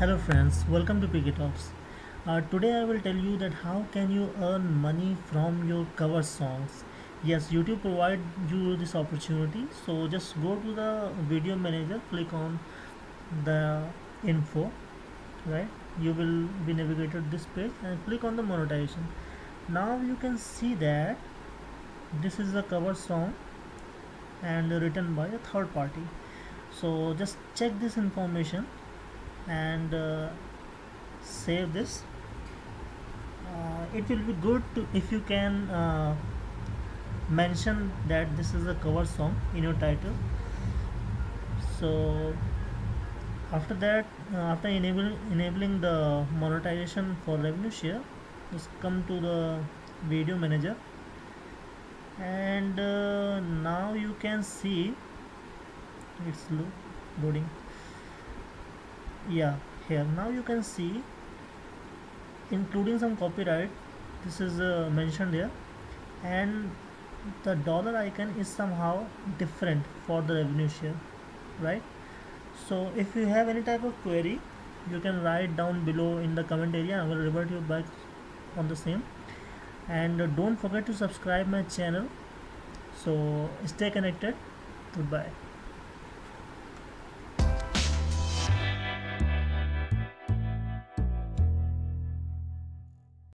Hello friends, welcome to PK Talks. Today I will tell you that how can you earn money from your cover songs. Yes, YouTube provide you this opportunity. So just go to the video manager, click on the info, right? You will be navigated this page and click on the monetization. Now you can see that this is a cover song and written by a third party. So just check this information and save this. It will be good to if you can mention that this is a cover song in your title. So after that, after enabling the monetization for revenue share, just come to the video manager, and now you can see it's loading. Yeah, here now you can see including some copyright. This is mentioned here, and the dollar icon is somehow different for the revenue share, right? So if you have any type of query, you can write down below in the comment area. I will revert you back on the same, and don't forget to subscribe my channel. So stay connected. Goodbye.